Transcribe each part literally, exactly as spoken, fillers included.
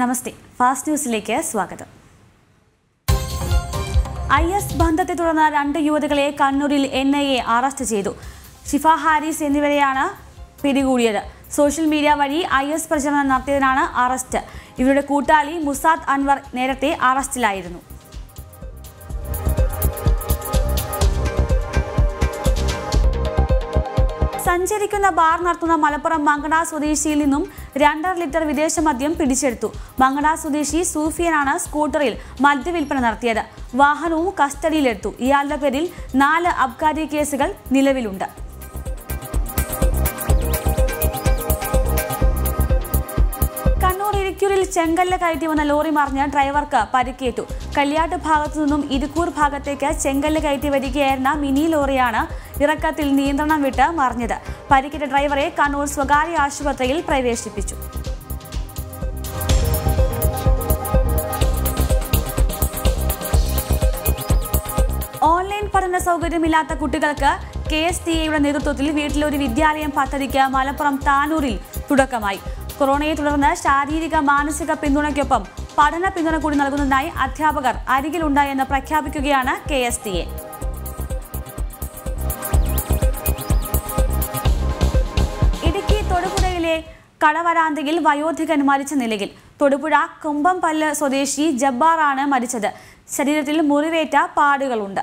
നമസ്തേ fast ന്യൂസിലേക്ക് സ്വാഗതം. Is ബന്ധത്തെ തുടർന്ന് രണ്ട് യുവതികളെ കണ്ണൂരിൽ എൻ ഐ എ അറസ്റ്റ് ചെയ്തു. ഷിഫ ഹാരിസ് എന്നിവരെയാണ് പിടികൂടിയത്. സോഷ്യൽ മീഡിയ വഴി ഐ എസ് പ്രചരണം നടത്തിയതിനാണ് അറസ്റ്റ്. ഇവരുടെ കൂട്ടാളി മുസാദ് അൻവർ നേരത്തെ അറസ്റ്റിലായിരുന്നു. സഞ്ചരിക്കുന്ന ബാർ നടത്തുന്ന മലപ്പുറം മങ്കട സ്വദേശിയിൽ നിന്നും രണ്ടര ലിറ്റർ വിദേശ മദ്യം പിടിച്ചെടുത്തു. മങ്കട സ്വദേശി സൂഫിയനാണ് സ്കൂട്ടറിൽ മദ്യവിൽപ്പന നടത്തിയത്. വാഹനവും കസ്റ്റഡിയിലെടുത്തു. ഇയാളുടെ പേരിൽ നാല് അബ്കാരി കേസുകൾ നിലവിലുണ്ട്. കണ്ണൂർ ഇരിക്കൂരിൽ ചെങ്കല്ല് കയറ്റി വന്ന ലോറി മറിഞ്ഞ് ഡ്രൈവർക്ക് പരിക്കേറ്റു. കല്യാട്ട് ഭാഗത്തു നിന്നും ഇരിക്കൂർ ഭാഗത്തേക്ക് ചെങ്കല്ല് കയറ്റി വരികയായിരുന്ന മിനി ലോറിയാണ് ഇറക്കത്തിൽ നിയന്ത്രണം വിട്ട് മറിഞ്ഞത്. പരിക്കേറ്റ ഡ്രൈവറെ കണ്ണൂർ സ്വകാര്യ ആശുപത്രിയിൽ പ്രവേശിപ്പിച്ചു. ഓൺലൈൻ പഠന സൗകര്യമില്ലാത്ത കുട്ടികൾക്ക് കെ എസ് ടി എയുടെ നേതൃത്വത്തിൽ വീട്ടിലൊരു വിദ്യാലയം പദ്ധതിക്ക് മലപ്പുറം താനൂരിൽ തുടക്കമായി. കൊറോണയെ തുടർന്ന് ശാരീരിക മാനസിക പിന്തുണയ്ക്കൊപ്പം പഠന പിന്തുണ കൂടി നൽകുന്നതിനായി അധ്യാപകർ അരികിലുണ്ട് എന്ന് പ്രഖ്യാപിക്കുകയാണ് K S T A. Idukki തൊടുപുഴയിലെ കടവരാന്തയിൽ വയോധികൻ മരിച്ച നിലയിൽ. തൊടുപുഴ കുമ്പംപല്ല് സ്വദേശി ജബ്ബാറാണ് മരിച്ചത്. ശരീരത്തിൽ മുറിവേറ്റ പാടുകളുണ്ട്.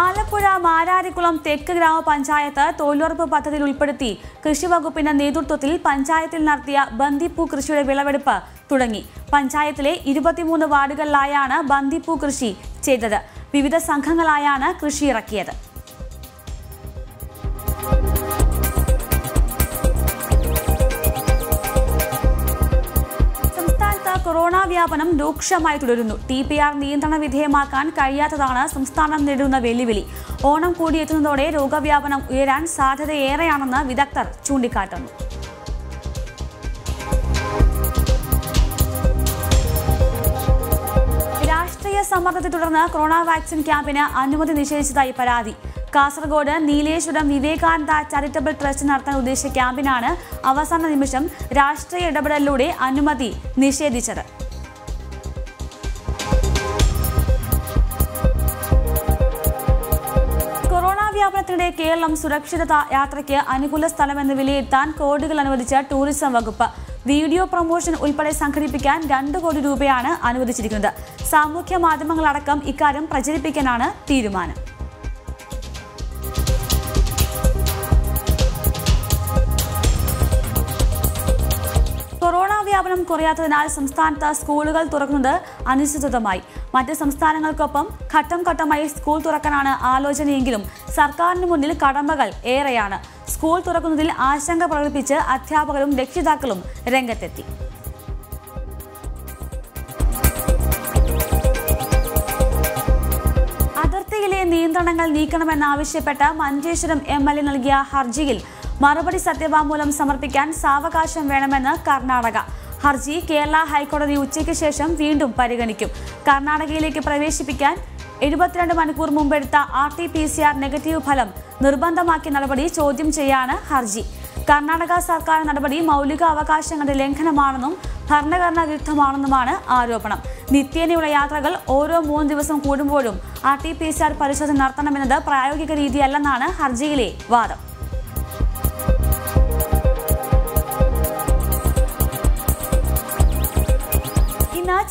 ആലപ്പുഴ മാരാരിക്കുളം തെക്ക് ഗ്രാമപഞ്ചായത്ത് തൊഴിലുറപ്പ് പദ്ധതിയിൽ ഉൾപ്പെടുത്തി കൃഷിവകുപ്പിന്റെ നേതൃത്വത്തിൽ പഞ്ചായത്തിൽ നടത്തിയ ബന്ദിപ്പൂ കൃഷിയുടെ വിളവെടുപ്പ് തുടങ്ങി. പഞ്ചായത്തിലെ ഇരുപത്തിമൂന്ന് വാർഡുകളിലായാണ് ബന്ദിപ്പൂ കൃഷി ചെയ്തത്. വിവിധ സംഘങ്ങളായാണ് കൃഷി ഇറക്കിയത്. കൊറോണ വ്യാപനം രൂക്ഷമായി തുടരുന്നു. ടി പി ആർ നിയന്ത്രണ വിധേയമാക്കാൻ കഴിയാത്തതാണ് സംസ്ഥാനം നേരിടുന്ന വെല്ലുവിളി. ഓണം കൂടിയെത്തുന്നതോടെ രോഗവ്യാപനം ഉയരാൻ സാധ്യതയേറെയാണെന്ന് വിദഗ്ധർ ചൂണ്ടിക്കാട്ടുന്നു. രാഷ്ട്രീയ സമ്മർദ്ദത്തെ തുടർന്ന് കൊറോണ വാക്സിൻ ക്യാമ്പിന് അനുമതി നിഷേധിച്ചതായി പരാതി. കാസർഗോഡ് നീലേശ്വരം വിവേകാനന്ദ ചാരിറ്റബിൾ ട്രസ്റ്റ് നടത്താൻ ഉദ്ദേശിച്ച ക്യാമ്പിനാണ് അവസാന നിമിഷം രാഷ്ട്രീയ ഇടപെടലിലൂടെ അനുമതി നിഷേധിച്ചത്. കൊറോണ വ്യാപനത്തിനിടെ കേരളം സുരക്ഷിത യാത്രയ്ക്ക് അനുകൂല സ്ഥലമെന്ന് വിലയിരുത്താൻ കോടികൾ അനുവദിച്ച ടൂറിസം വകുപ്പ്. വീഡിയോ പ്രൊമോഷൻ ഉൾപ്പെടെ സംഘടിപ്പിക്കാൻ രണ്ട് കോടി രൂപയാണ് അനുവദിച്ചിരിക്കുന്നത്. സാമൂഹ്യ മാധ്യമങ്ങളടക്കം ഇക്കാര്യം പ്രചരിപ്പിക്കാനാണ് തീരുമാനം. കൊറോണ വ്യാപനം കുറയാത്തതിനാൽ സംസ്ഥാനത്ത് സ്കൂളുകൾ തുറക്കുന്നത് അനിശ്ചിതമായി. മറ്റ് സംസ്ഥാനങ്ങൾക്കൊപ്പം ഘട്ടം ഘട്ടമായി സ്കൂൾ തുറക്കാനാണ് ആലോചനയെങ്കിലും സർക്കാരിന് മുന്നിൽ കടമ്പകൾ ഏറെയാണ്. സ്കൂൾ തുറക്കുന്നതിൽ ആശങ്ക പ്രകടിപ്പിച്ച് അധ്യാപകരും രക്ഷിതാക്കളും രംഗത്തെത്തി. അതിർത്തിയിലെ നിയന്ത്രണങ്ങൾ നീക്കണമെന്നാവശ്യപ്പെട്ട മഞ്ചേശ്വരം എം എൽ എ നൽകിയ ഹർജിയിൽ മറുപടി സത്യവാങ്മൂലം സമർപ്പിക്കാൻ സാവകാശം വേണമെന്ന് കർണാടക. ഹർജി കേരള ഹൈക്കോടതി ഉച്ചയ്ക്ക് ശേഷം വീണ്ടും പരിഗണിക്കും. കർണാടകയിലേക്ക് പ്രവേശിപ്പിക്കാൻ എഴുപത്തിരണ്ട് മണിക്കൂർ മുമ്പെടുത്ത R T P C R negative ഫലം നിർബന്ധമാക്കിയ നടപടി ചോദ്യം ചെയ്യാണ് ഹർജി. കർണാടക സർക്കാർ നടപടി മൗലിക അവകാശങ്ങളുടെ ലംഘനമാണെന്നും ഭരണഘടനാ വിരുദ്ധമാണെന്നുമാണ് ആരോപണം. നിത്യേനയുള്ള യാത്രകൾ ഓരോ മൂന്ന് ദിവസം കൂടുമ്പോഴും R T P C R പരിശോധന നടത്തണമെന്നത് പ്രായോഗിക രീതിയല്ലെന്നാണ് ഹർജിയിലെ വാദം.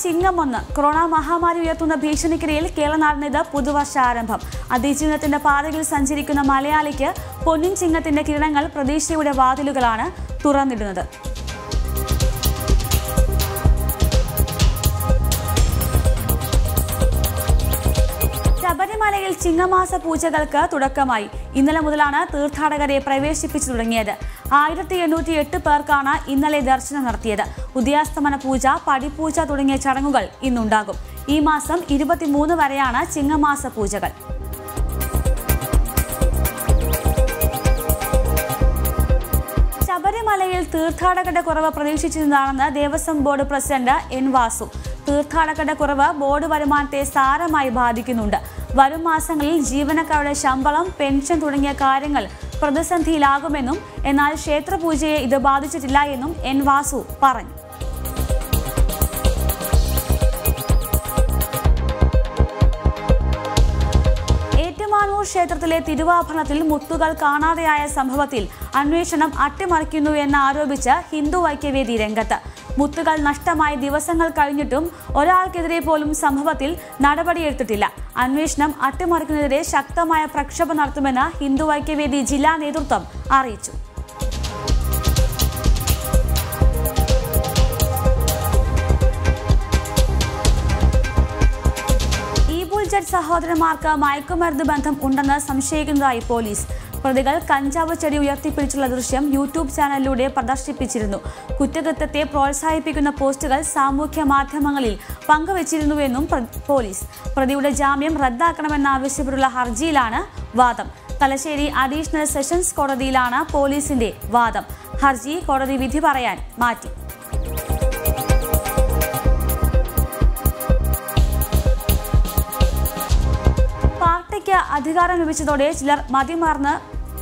ചിങ്ങമൊന്ന്. കൊറോണ മഹാമാരി ഉയർത്തുന്ന ഭീഷണിക്കിടയിൽ കേരളനാടിനേത് പുതുവർഷ ആരംഭം. അതിജീവനത്തിന്റെ പാതയിൽ സഞ്ചരിക്കുന്ന മലയാളിക്ക് പൊന്നിൻ ചിങ്ങത്തിന്റെ കിരണങ്ങൾ പ്രതീക്ഷയുടെ വാതിലുകളാണ് തുറന്നിടുന്നത്. ശബരിമലയിൽ ചിങ്ങമാസ പൂജകൾക്ക് തുടക്കമായി. ഇന്നലെ മുതലാണ് തീർത്ഥാടകരെ പ്രവേശിപ്പിച്ചു തുടങ്ങിയത്. ആയിരത്തി എണ്ണൂറ്റി എട്ട് പേർക്കാണ് ഇന്നലെ ദർശനം നടത്തിയത്. ഉദയാസ്തമന പൂജ, പടിപൂജ തുടങ്ങിയ ചടങ്ങുകൾ ഇന്നുണ്ടാകും. ഈ മാസം ഇരുപത്തിമൂന്ന് വരെയാണ് ചിങ്ങമാസ പൂജകൾ. ശബരിമലയിൽ തീർത്ഥാടകരുടെ കുറവ് പ്രതീക്ഷിച്ചിരുന്നതാണെന്ന് Devaswom board president N Vasu. തീർത്ഥാടകരുടെ കുറവ് ബോർഡ് വരുമാനത്തെ സാരമായി ബാധിക്കുന്നുണ്ട്. വരും മാസങ്ങളിൽ ജീവനക്കാരുടെ ശമ്പളം, പെൻഷൻ തുടങ്ങിയ കാര്യങ്ങൾ പ്രതിസന്ധിയിലാകുമെന്നും എന്നാൽ ക്ഷേത്രപൂജയെ ഇത് ബാധിച്ചിട്ടില്ല എന്നും എൻ വാസു പറഞ്ഞു. ഏറ്റുമാനൂർ ക്ഷേത്രത്തിലെ തിരുവാഭരണത്തിൽ മുത്തുകൾ കാണാതെയായ സംഭവത്തിൽ അന്വേഷണം അട്ടിമറിക്കുന്നു എന്ന് ആരോപിച്ച് ഹിന്ദു ഐക്യവേദി രംഗത്ത്. മുത്തുകൾ നഷ്ടമായി ദിവസങ്ങൾ കഴിഞ്ഞിട്ടും ഒരാൾക്കെതിരെ പോലും സംഭവത്തിൽ നടപടിയെടുത്തിട്ടില്ല. അന്വേഷണം അട്ടിമറിക്കുന്നതിനെതിരെ ശക്തമായ പ്രക്ഷോഭം നടത്തുമെന്ന് ഹിന്ദു ഐക്യവേദി ജില്ലാ നേതൃത്വം അറിയിച്ചു. ഈബുൾജറ്റ് സഹോദരന്മാർക്ക് മയക്കുമരുന്ന് ബന്ധം ഉണ്ടെന്ന് സംശയിക്കുന്നതായി പോലീസ്. പ്രതികൾ കഞ്ചാവ് ചെടി ഉയർത്തിപ്പിടിച്ചുള്ള ദൃശ്യം യൂട്യൂബ് ചാനലിലൂടെ പ്രദർശിപ്പിച്ചിരുന്നു. കുറ്റകൃത്യത്തെ പ്രോത്സാഹിപ്പിക്കുന്ന പോസ്റ്റുകൾ സാമൂഹ്യ മാധ്യമങ്ങളിൽ പങ്കുവച്ചിരുന്നുവെന്നും പോലീസ്. പ്രതിയുടെ ജാമ്യം റദ്ദാക്കണമെന്നാവശ്യപ്പെട്ടുള്ള ഹർജിയിലാണ് വാദം. തലശ്ശേരി അഡീഷണൽ സെഷൻസ് കോടതിയിലാണ് പോലീസിന്റെ വാദം. ഹർജി കോടതി വിധി പറയാൻ മാറ്റി. അധികാരം ലഭിച്ചതോടെ ചിലർ മതിമറന്ന്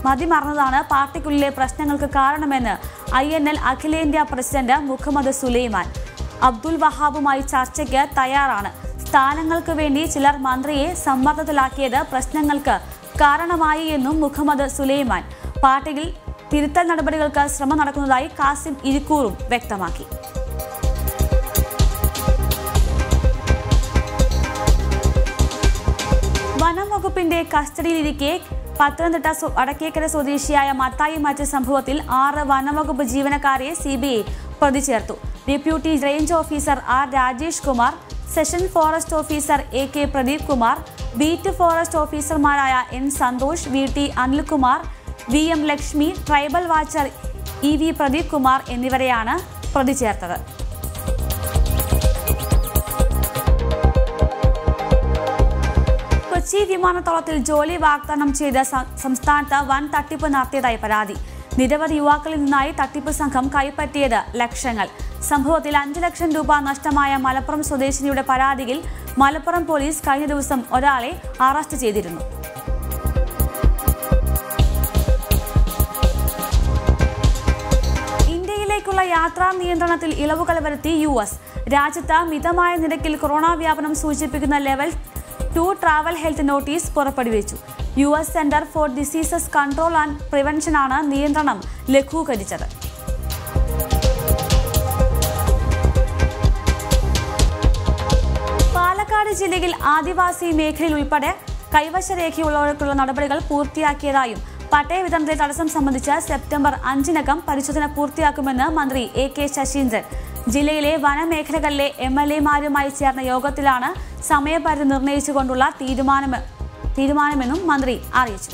മതിമറന്നതാണ് പാർട്ടിക്കുള്ളിലെ പ്രശ്നങ്ങൾക്ക് കാരണമെന്ന് ഐ എൻ എൽ അഖിലേന്ത്യാ പ്രസിഡന്റ് മുഹമ്മദ് സുലൈമാൻ. അബ്ദുൽ വഹാബുമായി ചർച്ചയ്ക്ക് തയ്യാറാണ്. സ്ഥാനങ്ങൾക്ക് വേണ്ടി ചിലർ മന്ത്രിയെ സമ്മർദ്ദത്തിലാക്കിയത് പ്രശ്നങ്ങൾക്ക് കാരണമായി എന്നും മുഹമ്മദ് സുലൈമാൻ. പാർട്ടിയിൽ തിരുത്തൽ നടപടികൾക്ക് ശ്രമം നടക്കുന്നതായി കാസിം ഇരിക്കൂറും വ്യക്തമാക്കി. വനം വകുപ്പിന്റെ കസ്റ്റഡിയിലിരിക്കെ പത്തനംതിട്ട വടക്കേക്കര സ്വദേശിയായ മത്തായി മാറ്റ സംഭവത്തിൽ ആറ് വനംവകുപ്പ് ജീവനക്കാരെ സി ബി ഐ പ്രതി ചേർത്തു. Deputy range officer R Rajesh Kumar, section forest officer A K Pradeep Kumar, beat forest ഓഫീസർമാരായ N Santhosh, V T Anilkumar, V M Lakshmi, tribal watcher E V Pradeep Kumar എന്നിവരെയാണ് പ്രതി ചേർത്തത്. കൊച്ചി വിമാനത്താവളത്തിൽ ജോലി വാഗ്ദാനം ചെയ്ത സംസ്ഥാനത്ത് വൻ തട്ടിപ്പ് നടത്തിയതായി പരാതി. നിരവധി യുവാക്കളിൽ നിന്നായി തട്ടിപ്പ് സംഘം കൈപ്പറ്റിയത് ലക്ഷങ്ങൾ. സംഭവത്തിൽ അഞ്ചു ലക്ഷം രൂപ നഷ്ടമായ മലപ്പുറം സ്വദേശിനിയുടെ പരാതിയിൽ മലപ്പുറം പോലീസ് കഴിഞ്ഞ ദിവസം ഒരാളെ അറസ്റ്റ് ചെയ്തിരുന്നു. ഇന്ത്യയിലേക്കുള്ള യാത്രാ നിയന്ത്രണത്തിൽ ഇളവുകൾ വരുത്തി യു എസ്. രാജ്യത്ത് മിതമായ നിരക്കിൽ കൊറോണ വ്യാപനം സൂചിപ്പിക്കുന്ന level two travel health notice പുറപ്പെടുവിച്ചു. U S centre for diseases control and പ്രിവെൻഷനാണ് നിയന്ത്രണം ലഘൂകരിച്ചത്. പാലക്കാട് ജില്ലയിൽ ആദിവാസി മേഖലയിൽ ഉൾപ്പെടെ കൈവശരേഖയുള്ളവർക്കുള്ള നടപടികൾ പൂർത്തിയാക്കിയതായും പട്ടയ വിതരണത്തിലെ തടസ്സം സംബന്ധിച്ച് സെപ്റ്റംബർ അഞ്ചിനകം പരിശോധന പൂർത്തിയാക്കുമെന്ന് മന്ത്രി എ കെ ശശീന്ദ്രൻ. ജില്ലയിലെ വനമേഖലകളിലെ എം എൽ എമാരുമായി ചേർന്ന യോഗത്തിലാണ് സമയപരിധി നിർണയിച്ചുകൊണ്ടുള്ള തീരുമാനമെന്നും മന്ത്രി അറിയിച്ചു.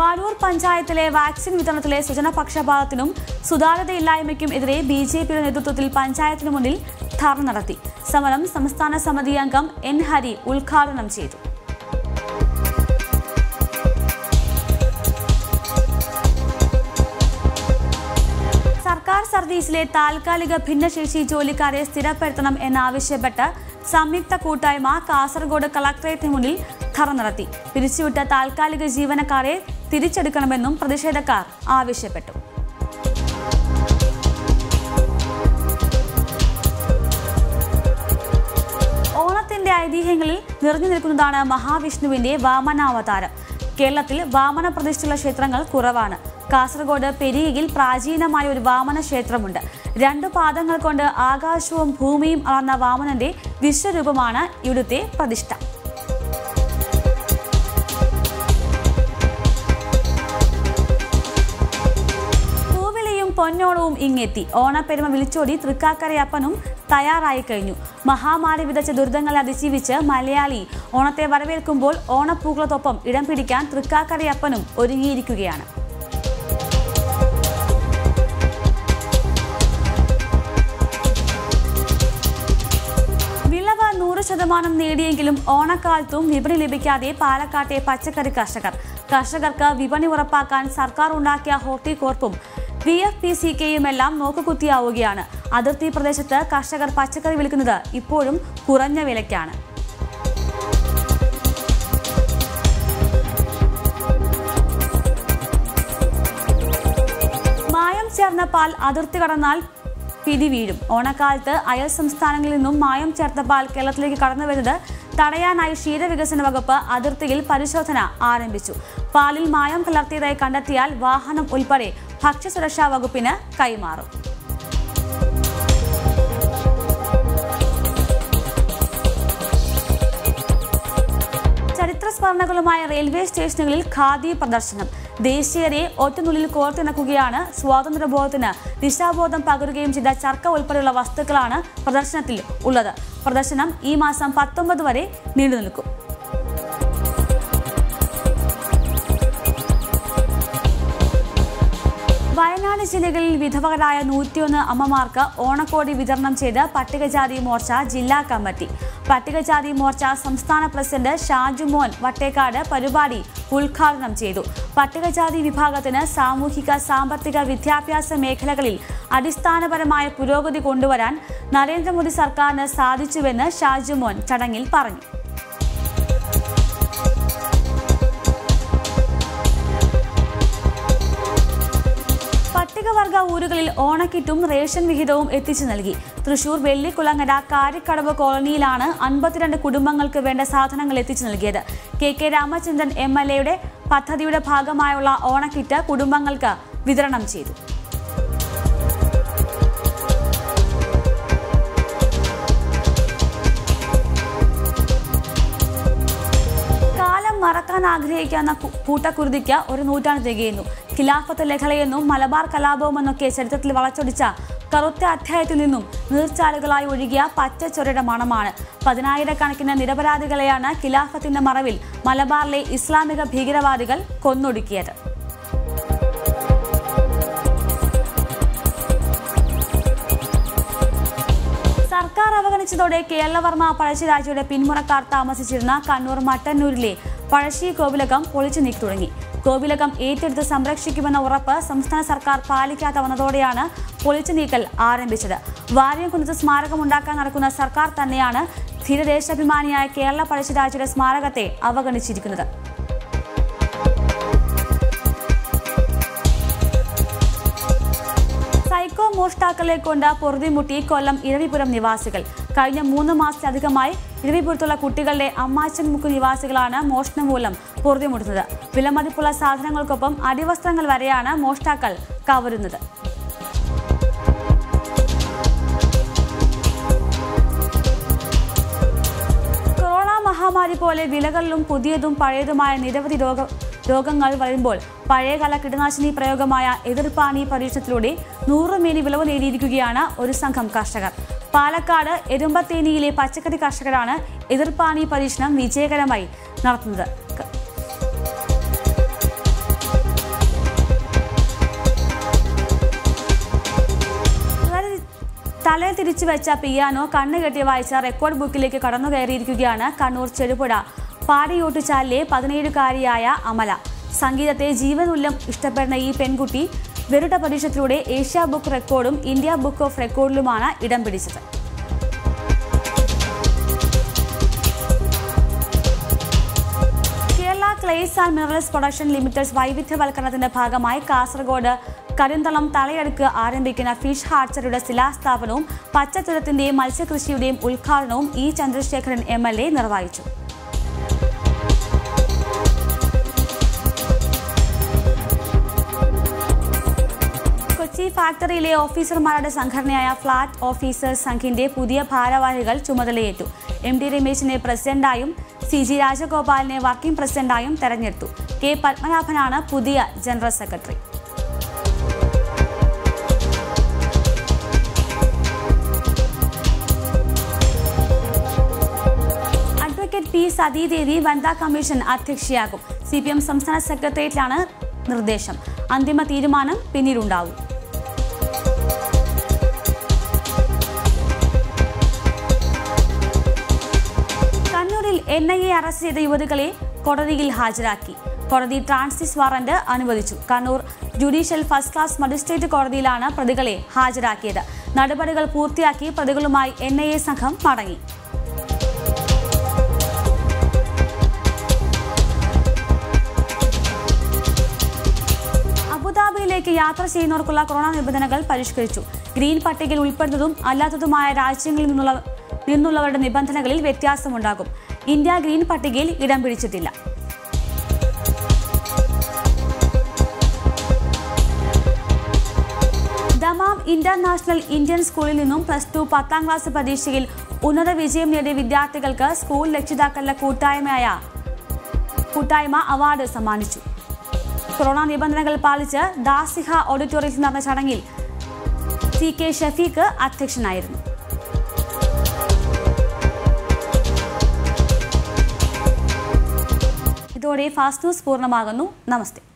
വാഴൂർ പഞ്ചായത്തിലെ വാക്സിൻ വിതരണത്തിലെ സ്വജനപക്ഷപാതത്തിനും സുതാര്യതയില്ലായ്മയ്ക്കും എതിരെ ബി ജെ പിയുടെ നേതൃത്വത്തിൽ പഞ്ചായത്തിന് മുന്നിൽ ധർണ നടത്തി. സമരം സംസ്ഥാന സമിതി അംഗം എൻ ഹരി ഉദ്ഘാടനം ചെയ്തു. സർക്കാർ സർവീസിലെ താൽക്കാലിക ഭിന്നശേഷി ജോലിക്കാരെ സ്ഥിരപ്പെടുത്തണം എന്നാവശ്യപ്പെട്ട് സംയുക്ത കൂട്ടായ്മ കാസർഗോഡ് കളക്ടറേറ്റിന് മുന്നിൽ ധർണ നടത്തി. പിരിച്ചുവിട്ട താൽക്കാലിക ജീവനക്കാരെ തിരിച്ചെടുക്കണമെന്നും പ്രതിഷേധക്കാർ ആവശ്യപ്പെട്ടു. ഓണത്തിന്റെ ഐതിഹ്യങ്ങളിൽ നിറഞ്ഞു നിൽക്കുന്നതാണ് മഹാവിഷ്ണുവിന്റെ വാമനാവതാരം. കേരളത്തിൽ വാമന പ്രതിഷ്ഠയുള്ള ക്ഷേത്രങ്ങൾ കുറവാണ്. കാസർഗോഡ് പെരിയയിൽ പ്രാചീനമായ ഒരു വാമന ക്ഷേത്രമുണ്ട്. രണ്ടു പാദങ്ങൾ കൊണ്ട് ആകാശവും ഭൂമിയും അളന്ന വാമനന്റെ വിശ്വരൂപമാണ് ഇവിടുത്തെ പ്രതിഷ്ഠ. പൂവിളിയും പൊന്നോണവും ഇങ്ങെത്തി. ഓണപ്പെരുമ വിളിച്ചോടി തൃക്കാക്കരയപ്പനും തയ്യാറായി കഴിഞ്ഞു. മഹാമാരി വിതച്ച ദുരിതങ്ങളെ അതിജീവിച്ച് മലയാളി ഓണത്തെ വരവേൽക്കുമ്പോൾ ഓണപ്പൂക്കളത്തോടൊപ്പം ഇടം പിടിക്കാൻ തൃക്കാക്കരയപ്പനും ഒരുങ്ങിയിരിക്കുകയാണ്. വിളവ് നൂറ് ശതമാനം നേടിയെങ്കിലും ഓണക്കാലത്തും വിപണി ലഭിക്കാതെ പാലക്കാട്ടെ പച്ചക്കറി കർഷകർ. കർഷകർക്ക് വിപണി ഉറപ്പാക്കാൻ സർക്കാർ ഉണ്ടാക്കിയ ഹോർട്ടികോർപ്പും വി എഫ് പി സി കെയും എല്ലാം നോക്കുകുത്തിയാവുകയാണ്. അതിർത്തി പ്രദേശത്ത് കർഷകർ പച്ചക്കറി വിൽക്കുന്നത് ഇപ്പോഴും കുറഞ്ഞ വിലയ്ക്കാണ്. ചേർന്ന പാൽ അതിർത്തി കടന്നാൽ പിടി വീഴും. ഓണക്കാലത്ത് അയൽ സംസ്ഥാനങ്ങളിൽ നിന്നും മായം ചേർത്ത പാൽ കേരളത്തിലേക്ക് കടന്നുവരുന്നത് തടയാനായി ക്ഷീരവികസന വകുപ്പ് അതിർത്തിയിൽ പരിശോധന ആരംഭിച്ചു. പാലിൽ മായം കലർത്തിയതായി കണ്ടെത്തിയാൽ വാഹനം ഉൾപ്പെടെ ഭക്ഷ്യസുരക്ഷാ വകുപ്പിന് കൈമാറും. ചരിത്ര സ്മരണകളുമായ റെയിൽവേ സ്റ്റേഷനുകളിൽ ഖാദി പ്രദർശനം. ദേശീയരെ ഒറ്റനുള്ളിൽ കോർത്തിണക്കുകയാണ്. സ്വാതന്ത്ര്യബോധത്തിന് ദിശാബോധം പകരുകയും ചെയ്ത ചർക്ക ഉൾപ്പെടെയുള്ള വസ്തുക്കളാണ് പ്രദർശനത്തിൽ ഉള്ളത്. പ്രദർശനം ഈ മാസം പത്തൊമ്പത് വരെ നീണ്ടുനിൽക്കും. വയനാട് ജില്ലകളിൽ വിധവകളായ നൂറ്റിയൊന്ന് അമ്മമാർക്ക് ഓണക്കോടി വിതരണം ചെയ്ത് പട്ടികജാതി മോർച്ച ജില്ലാ കമ്മിറ്റി. പട്ടികജാതി മോർച്ച സംസ്ഥാന പ്രസിഡന്റ് ഷാജുമോൻ വട്ടേക്കാട് പരിപാടി ഉദ്ഘാടനം ചെയ്തു. പട്ടികജാതി വിഭാഗത്തിന് സാമൂഹിക, സാമ്പത്തിക, വിദ്യാഭ്യാസ മേഖലകളിൽ അടിസ്ഥാനപരമായ പുരോഗതി കൊണ്ടുവരാൻ നരേന്ദ്രമോദി സർക്കാരിന് സാധിച്ചുവെന്ന് ഷാജുമോൻ ചടങ്ങിൽ പറഞ്ഞു. പട്ടികവർഗ ഊരുകളിൽ ഓണക്കിറ്റും റേഷൻ വിഹിതവും എത്തിച്ചു നൽകി. തൃശൂർ വെള്ളിക്കുളങ്ങര കാരിക്കടവ് കോളനിയിലാണ് അൻപത്തിരണ്ട് കുടുംബങ്ങൾക്ക് വേണ്ട സാധനങ്ങൾ എത്തിച്ചു നൽകിയത്. K K Ramachandran M L എയുടെ പദ്ധതിയുടെ ഭാഗമായുള്ള ഓണക്കിറ്റ് കുടുംബങ്ങൾക്ക് വിതരണം ചെയ്തു. മറക്കാൻ ആഗ്രഹിക്കുന്ന കൂട്ടക്കുരുതിക്ക് ഒരു നൂറ്റാണ്ട് തികയുന്നു. ഖിലാഫത്ത് ലഹളയെന്നും മലബാർ കലാപവുമെന്നൊക്കെ ചരിത്രത്തിൽ വളച്ചൊടിച്ച കറുത്ത അധ്യായത്തിൽ നിന്നും നീർച്ചാലുകളായി ഒഴുകിയ പച്ചച്ചൊരയുടെ മണമാണ്. പതിനായിരക്കണക്കിന് നിരപരാധികളെയാണ് ഖിലാഫത്തിന്റെ മറവിൽ മലബാറിലെ ഇസ്ലാമിക ഭീകരവാദികൾ കൊന്നൊടുക്കിയത്. സർക്കാർ അവഗണിച്ചതോടെ കേരളവർമ്മ പഴശ്ശിരാജയുടെ പിന്മുറക്കാർ താമസിച്ചിരുന്ന കണ്ണൂർ മട്ടന്നൂരിലെ പഴശ്ശി കോവിലകം പൊളിച്ചു നീക്കി തുടങ്ങി. കോവിലകം ഏറ്റെടുത്ത് സംരക്ഷിക്കുമെന്ന ഉറപ്പ് സംസ്ഥാന സർക്കാർ പാലിക്കാതെ വന്നതോടെയാണ് പൊളിച്ചു നീക്കൽ ആരംഭിച്ചത്. വാര്യംകുന്നത്ത് സ്മാരകമുണ്ടാക്കാൻ നടക്കുന്ന സർക്കാർ തന്നെയാണ് ധീരദേശാഭിമാനിയായ കേരള പഴശ്ശിരാജയുടെ സ്മാരകത്തെ അവഗണിച്ചിരിക്കുന്നത്. സൈക്കോ മോഷ്ടാക്കളെ കൊണ്ട് പൊറുതിമുട്ടി കൊല്ലം ഇരവിപുരം നിവാസികൾ. കഴിഞ്ഞ മൂന്ന് മാസത്തിലധികമായി ഇരവിപുരത്തുള്ള കുട്ടികളുടെ അമ്മാച്ചൻമുക്ക് നിവാസികളാണ് മോഷണം മൂലം പൊറുതിമുട്ടുന്നത്. വിലമതിപ്പുള്ള സാധനങ്ങൾക്കൊപ്പം അടിവസ്ത്രങ്ങൾ വരെയാണ് മോഷ്ടാക്കൾ കവരുന്നത്. കൊറോണ മഹാമാരി പോലെ വിലകളിലും പുതിയതും പഴയതുമായ നിരവധി രോഗ രോഗങ്ങൾ വരുമ്പോൾ പഴയകാല കീടനാശിനി പ്രയോഗമായ എതിർപ്പാണി പരീക്ഷണത്തിലൂടെ നൂറ് മേനി വിളവ് നേടിയിരിക്കുകയാണ് ഒരു സംഘം കർഷകർ. പാലക്കാട് എരുമ്പത്തേനിയിലെ പച്ചക്കറി കർഷകരാണ് എതിർപ്പാണി പരീക്ഷണം വിജയകരമായി നടത്തുന്നത്. തലയിൽ തിരിച്ചു വെച്ച പിയാനോ കണ്ണുകെട്ടി വായിച്ച റെക്കോർഡ് ബുക്കിലേക്ക് കടന്നു കയറിയിരിക്കുകയാണ് കണ്ണൂർ ചെറുപുഴ പാടിയോട്ടുചാലിലെ പതിനേഴുകാരിയായ അമല. സംഗീതത്തെ ജീവനുള്ളം ഇഷ്ടപ്പെടുന്ന ഈ പെൺകുട്ടി വെറുട്ട പരീക്ഷത്തിലൂടെ ഏഷ്യ ബുക്ക് റെക്കോർഡും ഇന്ത്യ ബുക്ക് ഓഫ് റെക്കോർഡിലുമാണ് ഇടം പിടിച്ചത്. Kerala clays and minerals production limited വൈവിധ്യവൽക്കരണത്തിന്റെ ഭാഗമായി കാസർഗോഡ് കരിന്തളം തലയടുക്ക് ആരംഭിക്കുന്ന ഫിഷ് ഹാർച്ചറിയുടെ ശിലാസ്ഥാപനവും പച്ചത്തുരത്തിന്റെയും മത്സ്യകൃഷിയുടെയും ഉദ്ഘാടനവും E Chandrasekharan M L A നിർവഹിച്ചു. കൊച്ചി ഫാക്ടറിയിലെ ഓഫീസർമാരുടെ സംഘടനയായ ഫ്ളാറ്റ് ഓഫീസേഴ്സ് സംഘിന്റെ പുതിയ ഭാരവാഹികൾ ചുമതലയേറ്റു. എം ഡി രമേശിനെ പ്രസിഡന്റായും സി ജി രാജഗോപാലിനെ വർക്കിംഗ് പ്രസിഡന്റായും തെരഞ്ഞെടുത്തു. കെ പത്മനാഭനാണ് പുതിയ general secretary. Advocate P Sathidevi വനിതാ കമ്മീഷൻ അധ്യക്ഷയാകും. സി പി എം സംസ്ഥാന സെക്രട്ടേറിയറ്റിലാണ് നിർദ്ദേശം. അന്തിമ തീരുമാനം പിന്നീടുണ്ടാവും. എൻ ഐ എ അറസ്റ്റ് ചെയ്ത യുവതികളെ കോടതിയിൽ ഹാജരാക്കി. കോടതി ട്രാൻസിറ്റ് വാറന്റ് അനുവദിച്ചു. Kannur judicial first class magistrate കോടതിയിലാണ് പ്രതികളെ ഹാജരാക്കിയത്. നടപടികൾ പൂർത്തിയാക്കി പ്രതികളുമായി എൻ ഐ എ സംഘം മടങ്ങി. അബുദാബിയിലേക്ക് യാത്ര ചെയ്യുന്നവർക്കുള്ള കൊറോണ നിബന്ധനകൾ പരിഷ്കരിച്ചു. ഗ്രീൻ പട്ടികയിൽ ഉൾപ്പെടുന്നതും അല്ലാത്തതുമായ രാജ്യങ്ങളിൽ നിന്നുള്ള നിന്നുള്ളവരുടെ നിബന്ധനകളിൽ വ്യത്യാസമുണ്ടാകും. ഇന്ത്യ ഗ്രീൻ പട്ടികയിൽ ഇടം പിടിച്ചിട്ടില്ല. ദമാം ഇന്റർനാഷണൽ ഇന്ത്യൻ സ്കൂളിൽ നിന്നും പ്ലസ് ടു പത്താം ക്ലാസ് പരീക്ഷയിൽ ഉന്നത വിജയം നേടിയ വിദ്യാർത്ഥികൾക്ക് സ്കൂൾ രക്ഷിതാക്കളുടെ കൂട്ടായ്മയായ കൂട്ടായ്മ അവാർഡ് സമ്മാനിച്ചു. കൊറോണ നിബന്ധനകൾ പാലിച്ച് ദാസിഹ ഓഡിറ്റോറിയത്തിൽ നടന്ന ചടങ്ങിൽ സി കെ ഷഫീഖ് അധ്യക്ഷനായിരുന്നു. ഇതോടെ ഫാസ്റ്റ് ന്യൂസ് പൂർണ്ണമാകുന്നു. നമസ്തേ.